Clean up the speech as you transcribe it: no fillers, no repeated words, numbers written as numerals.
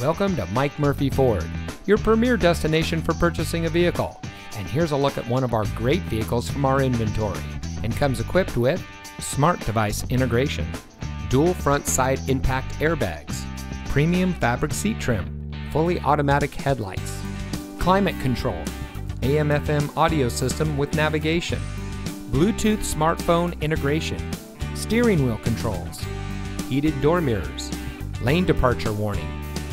Welcome to Mike Murphy Ford, your premier destination for purchasing a vehicle. And here's a look at one of our great vehicles from our inventory, and comes equipped with smart device integration, dual front side impact airbags, premium fabric seat trim, fully automatic headlights, climate control, AM/FM audio system with navigation, Bluetooth smartphone integration, steering wheel controls, heated door mirrors, lane departure warning,